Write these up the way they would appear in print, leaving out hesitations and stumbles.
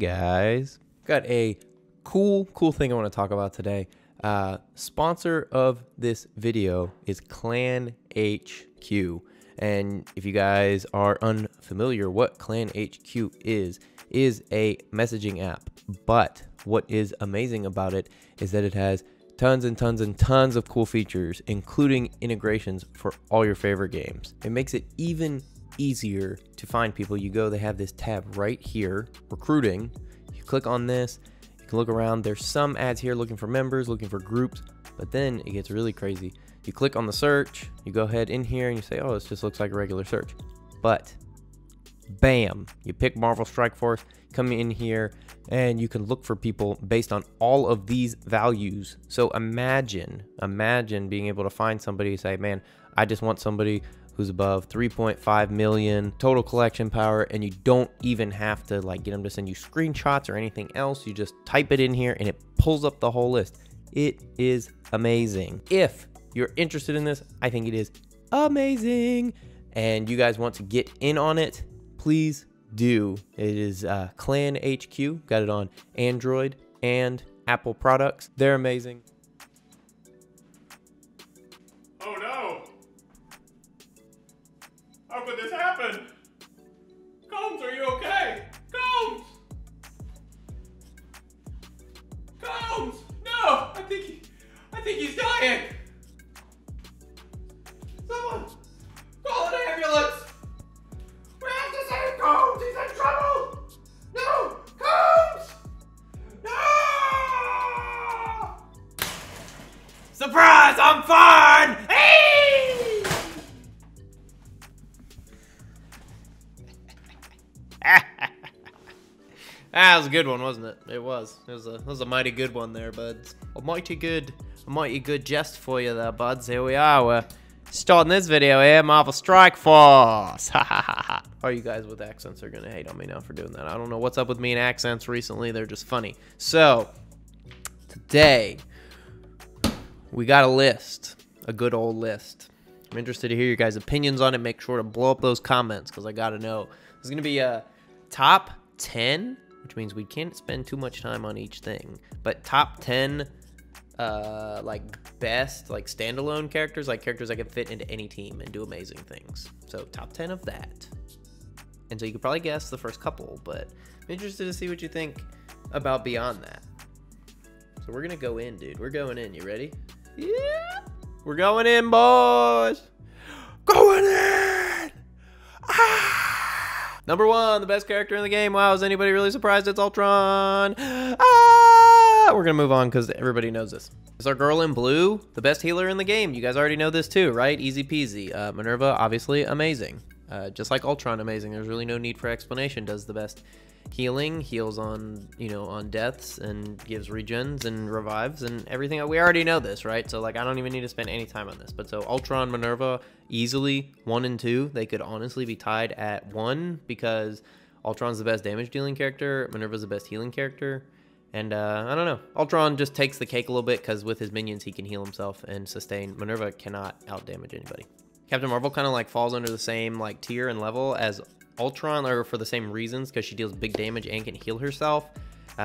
guys. Got a cool thing I want to talk about today. Sponsor of this video is Clan HQ. And if you guys are unfamiliar, what Clan HQ is a messaging app. But what is amazing about it is that it has tons and tons and tons of cool features, including integrations for all your favorite games. It makes it even easier to find people. You go, they have this tab right here, recruiting. You click on this, you can look around. There's some ads here looking for members, looking for groups, but then it gets really crazy. You click on the search, you go ahead in here and you say, oh, this just looks like a regular search, but bam, you pick Marvel Strike Force, come in here and you can look for people based on all of these values. So imagine being able to find somebody and say, man, I just want somebody who's above 3.5 million total collection power, and you don't even have to like get them to send you screenshots or anything else. You just type it in here and it pulls up the whole list. It is amazing. If you're interested in this, I think it is amazing, and you guys want to get in on it, please do. It is Clan HQ. Got it on Android and Apple products. They're amazing. Oh no! How could this happen? Combs, are you okay? Combs! Combs! No! I think he's dying. Someone, call an ambulance. We have to save Combs. He's in trouble. No, Combs. No! Surprise! I'm fine. Hey! That was a good one, wasn't it? It was. It was a mighty good one there, buds. A mighty good jest for you there, buds. Here we are. We're starting this video here, Marvel Strike Force. Ha ha ha ha. All you guys with accents are gonna hate on me now for doing that. I don't know what's up with me and accents recently. They're just funny. So today we got a list, a good old list. I'm interested to hear your guys' opinions on it. Make sure to blow up those comments because I gotta know. There's gonna be a top 10, which means we can't spend too much time on each thing. But top 10. Like standalone characters, like characters that can fit into any team and do amazing things. So top 10 of that. And so you could probably guess the first couple, but I'm interested to see what you think about beyond that. So we're gonna go in, dude. We're going in. You ready? Yeah. We're going in, boys. Going in. Ah! Number one, the best character in the game. Wow, is anybody really surprised? It's Ultron. We're gonna move on because everybody knows this. It's our girl in blue, the best healer in the game. You guys already know this too, right? Easy peasy. Minerva, obviously amazing. Just like Ultron, amazing. There's really no need for explanation. Does the best healing, heals on, you know, on deaths and gives regens and revives and everything. We already know this, right? So like, I don't even need to spend any time on this. But so Ultron, Minerva, easily 1 and 2. They could honestly be tied at 1 because Ultron's the best damage dealing character. Minerva's the best healing character. And I don't know. Ultron just takes the cake a little bit because with his minions, he can heal himself and sustain. Minerva cannot outdamage anybody. Captain Marvel kind of like falls under the same like tier and level as Ultron, or for the same reasons, because she deals big damage and can heal herself.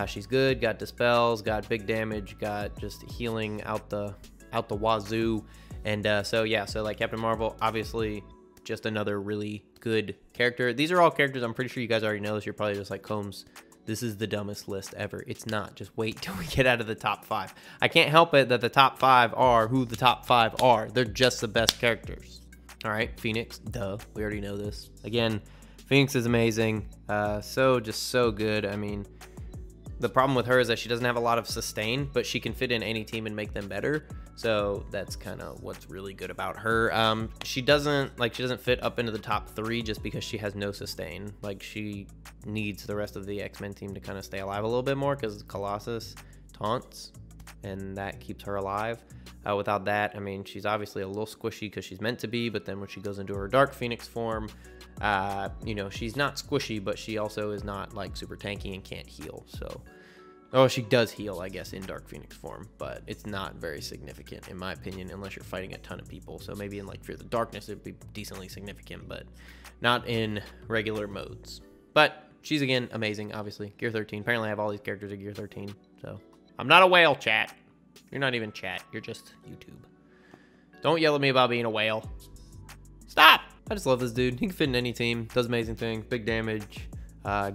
She's good, got dispels, got big damage, got just healing out the wazoo. And so yeah, so like Captain Marvel, obviously just another really good character. These are all characters I'm pretty sure you guys already know this. You're probably just like, Combs, this is the dumbest list ever. It's not. Just wait till we get out of the top 5. I can't help it that the top 5 are who the top 5 are. They're just the best characters. All right, Phoenix, duh. We already know this. Again, Phoenix is amazing. So good. I mean, the problem with her is that she doesn't have a lot of sustain, but she can fit in any team and make them better. So that's kind of what's really good about her. She doesn't fit up into the top 3 just because she has no sustain. Like she needs the rest of the X-Men team to kind of stay alive a little bit more because Colossus taunts and that keeps her alive. Without that, I mean, she's obviously a little squishy because she's meant to be, but then when she goes into her Dark Phoenix form, you know, she's not squishy, but she also is not like super tanky and can't heal. So, oh, she does heal, I guess, in Dark Phoenix form, but it's not very significant in my opinion, unless you're fighting a ton of people. So maybe in like Fear the Darkness, it'd be decently significant, but not in regular modes. But She's, again, amazing, obviously. Gear 13. Apparently, I have all these characters at Gear 13. So, I'm not a whale, chat. You're not even chat. You're just YouTube. Don't yell at me about being a whale. Stop! I just love this dude. He can fit in any team. Does amazing things. Big damage.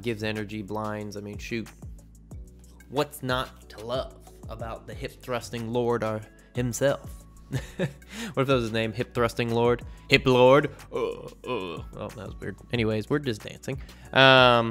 Gives energy. Blinds. I mean, shoot. What's not to love about the hip-thrusting lord himself? What if that was his name? Hip thrusting lord, hip lord. Oh, that was weird. Anyways, we're just dancing. Yeah,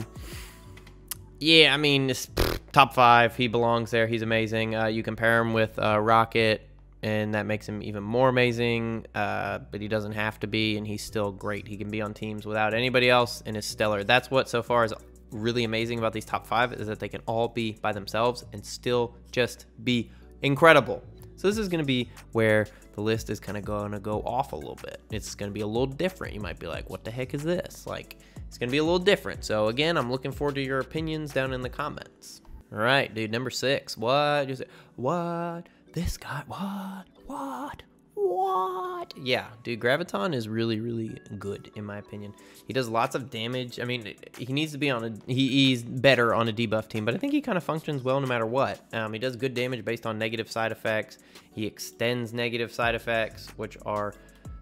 I mean, it's top 5. He belongs there. He's amazing. You compare him with Rocket, and that makes him even more amazing. But he doesn't have to be, and he's still great. He can be on teams without anybody else, and is stellar. That's what so far is really amazing about these top 5 is that they can all be by themselves and still just be incredible. So this is going to be where the list is kind of going to go off a little bit. It's going to be a little different. You might be like, what the heck is this? Like, it's going to be a little different. So again, I'm looking forward to your opinions down in the comments. All right, dude, number 6. What? What? This guy? What? What? What? Yeah, dude, Graviton is really, really good, in my opinion. He does lots of damage. I mean, he needs to be on a... He's better on a debuff team, but I think he kind of functions well no matter what. He does good damage based on negative side effects. He extends negative side effects, which are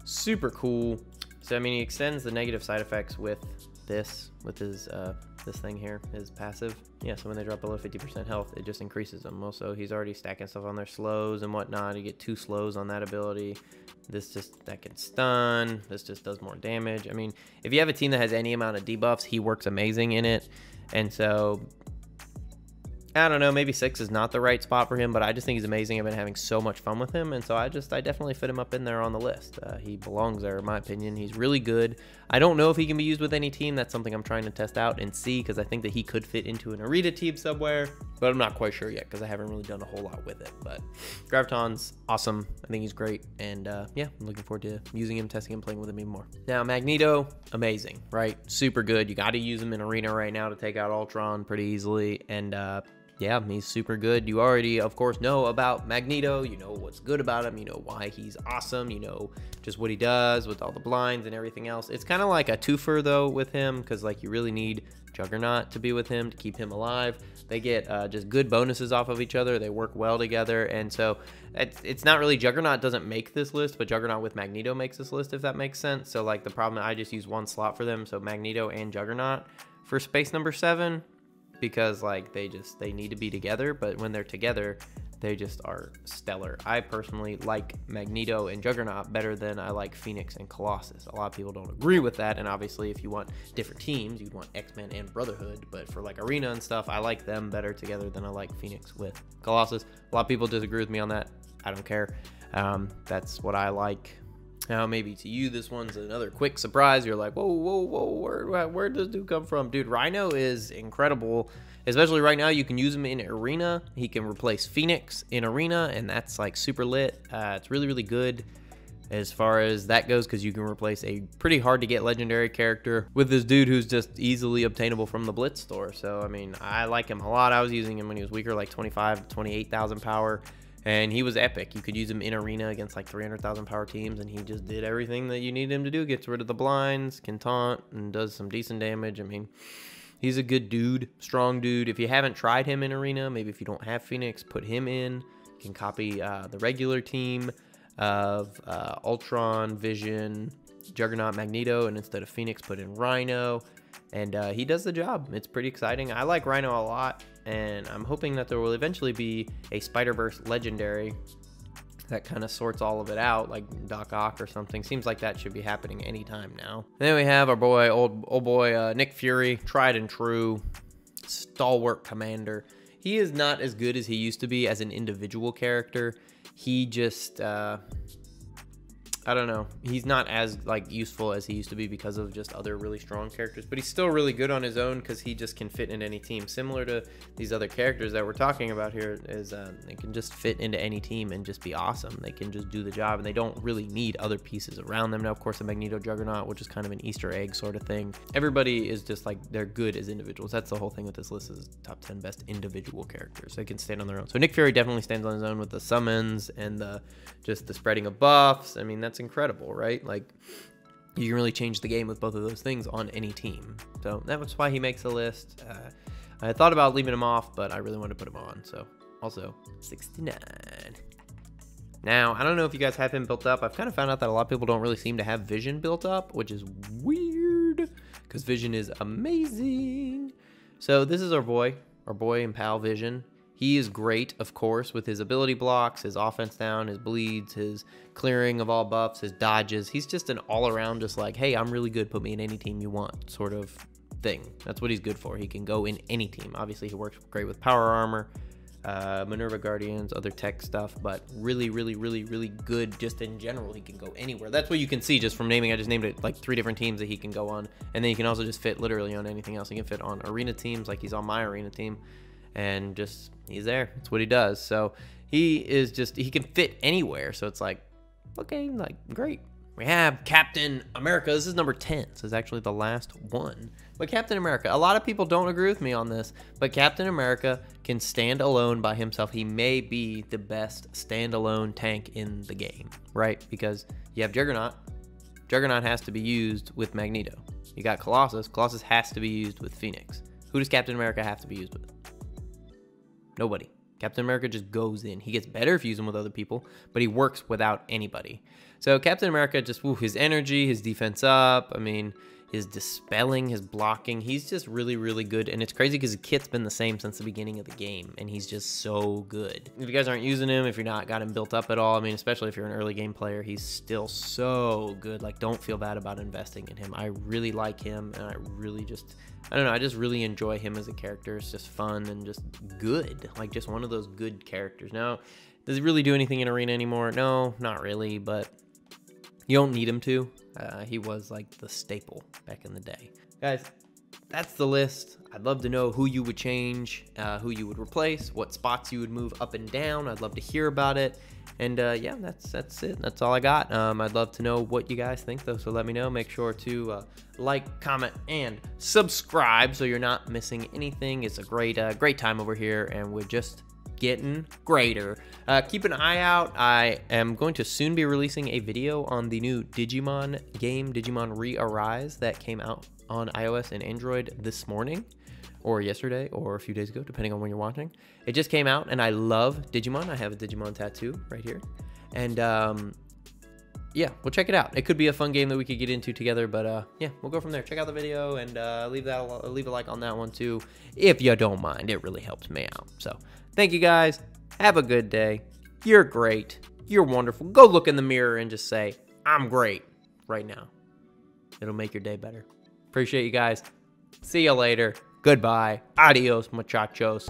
super cool. So, I mean, he extends the negative side effects with this, with his... this thing here is passive. Yeah, so when they drop below 50% health, it just increases them. Also, he's already stacking stuff on their slows and whatnot. You get 2 slows on that ability. This just, that can stun. This just does more damage. I mean, if you have a team that has any amount of debuffs, he works amazing in it. And so, I don't know, maybe 6 is not the right spot for him, but I just think he's amazing. I've been having so much fun with him, and so I definitely fit him up in there on the list. He belongs there, in my opinion. He's really good. I don't know if he can be used with any team. That's something I'm trying to test out and see, because I think that he could fit into an arena team somewhere, but I'm not quite sure yet, because I haven't really done a whole lot with it. But Graviton's awesome. I think he's great, and yeah, I'm looking forward to using him, testing him, playing with him even more. Now, Magneto, amazing, right? Super good. You got to use him in arena right now to take out Ultron pretty easily, and yeah, he's super good. You already, of course, know about Magneto. You know what's good about him. You know why he's awesome. You know just what he does with all the blinds and everything else. It's kind of like a twofer, though, with him, because, like, you really need Juggernaut to be with him to keep him alive. They get just good bonuses off of each other. They work well together, and so it's not really... Juggernaut doesn't make this list, but Juggernaut with Magneto makes this list, if that makes sense. So, like, the problem, I just use one slot for them, so Magneto and Juggernaut for space number 7... because, like, they need to be together, but when they're together, they just are stellar. I personally like Magneto and Juggernaut better than I like Phoenix and Colossus. A lot of people don't agree with that, and obviously if you want different teams, you'd want X-Men and Brotherhood, but for, like, Arena and stuff, I like them better together than I like Phoenix with Colossus. A lot of people disagree with me on that. I don't care. That's what I like. Now, maybe to you, this one's another quick surprise. You're like, whoa, whoa, whoa, where does dude come from? Dude, Rhino is incredible, especially right now. You can use him in Arena. He can replace Phoenix in Arena, and that's, like, super lit. It's really, really good as far as that goes, because you can replace a pretty hard-to-get legendary character with this dude who's just easily obtainable from the Blitz store. So, I mean, I like him a lot. I was using him when he was weaker, like 25, 28,000 power. And he was epic. You could use him in arena against, like, 300,000 power teams, and he just did everything that you need him to do. Gets rid of the blinds, can taunt, and does some decent damage. I mean, he's a good dude, strong dude. If you haven't tried him in arena, maybe if you don't have Phoenix, put him in. You can copy the regular team of Ultron, Vision, Juggernaut, Magneto, and instead of Phoenix, put in Rhino. And he does the job. It's pretty exciting. I like Rhino a lot, and I'm hoping that there will eventually be a Spider-Verse legendary that kind of sorts all of it out, like Doc Ock or something. Seems like that should be happening anytime now. And then we have our boy, old boy Nick Fury, tried and true, stalwart commander. He is not as good as he used to be as an individual character. He just... I don't know. He's not as, like, useful as he used to be because of just other really strong characters, but he's still really good on his own because he just can fit in any team. Similar to these other characters that we're talking about here is they can just fit into any team and just be awesome. They can just do the job, and they don't really need other pieces around them. Now, of course, the Magneto Juggernaut, which is kind of an Easter egg sort of thing. Everybody is just, like, they're good as individuals. That's the whole thing with this list is top 10 best individual characters. They can stand on their own. So Nick Fury definitely stands on his own with the summons and the spreading of buffs. I mean, that's incredible, right? Like, you can really change the game with both of those things on any team. So that was why he makes a list. I thought about leaving him off, but I really wanted to put him on. So also 69. Now, I don't know if you guys have him built up. I've kind of found out that a lot of people don't really seem to have Vision built up, which is weird because Vision is amazing. So this is our boy and pal Vision. He is great, of course, with his ability blocks, his offense down, his bleeds, his clearing of all buffs, his dodges. He's just an all-around just like, hey, I'm really good. Put me in any team you want sort of thing. That's what he's good for. He can go in any team. Obviously, he works great with Power Armor, Minerva Guardians, other tech stuff, but really, really, really, really good just in general. He can go anywhere. That's what you can see just from naming. I just named it like 3 different teams that he can go on. And then you can also just fit literally on anything else. He can fit on arena teams like he's on my arena team. And just, he's there. That's what he does. So he is just, he can fit anywhere. So it's like, okay, like, great. We have Captain America. This is number 10. So it's actually the last one. But Captain America, a lot of people don't agree with me on this, but Captain America can stand alone by himself. He may be the best standalone tank in the game, right? Because you have Juggernaut. Juggernaut has to be used with Magneto. You got Colossus. Colossus has to be used with Phoenix. Who does Captain America have to be used with? Nobody. Captain America just goes in. He gets better if you use him with other people, but he works without anybody. So Captain America just, woo, his energy, his defense up, I mean, his dispelling, his blocking, he's just really, really good. And it's crazy because the kit's been the same since the beginning of the game, and he's just so good. If you guys aren't using him, if you're not got him built up at all, I mean, especially if you're an early game player, he's still so good. Like, don't feel bad about investing in him. I really like him, and I really just, I don't know, I just really enjoy him as a character. It's just fun and just good, like just one of those good characters. Now, does he really do anything in Arena anymore? No, not really, but you don't need him to. He was like the staple back in the day. Guys, that's the list. I'd love to know who you would change, who you would replace, what spots you would move up and down. I'd love to hear about it. And yeah, that's it. That's all I got. I'd love to know what you guys think, though, so let me know. Make sure to like, comment, and subscribe so you're not missing anything. It's a great, great time over here, and we're just getting greater. Keep an eye out. I am going to soon be releasing a video on the new Digimon game, Digimon Rearise, that came out on iOS and Android this morning, or yesterday, or a few days ago, depending on when you're watching. It just came out, and I love Digimon. I have a Digimon tattoo right here, and yeah, we'll check it out. It could be a fun game that we could get into together, but yeah, we'll go from there. Check out the video and leave a like on that one too, if you don't mind. It really helps me out. So thank you guys. Have a good day. You're great. You're wonderful. Go look in the mirror and just say, I'm great right now. It'll make your day better. Appreciate you guys. See you later. Goodbye. Adios, muchachos.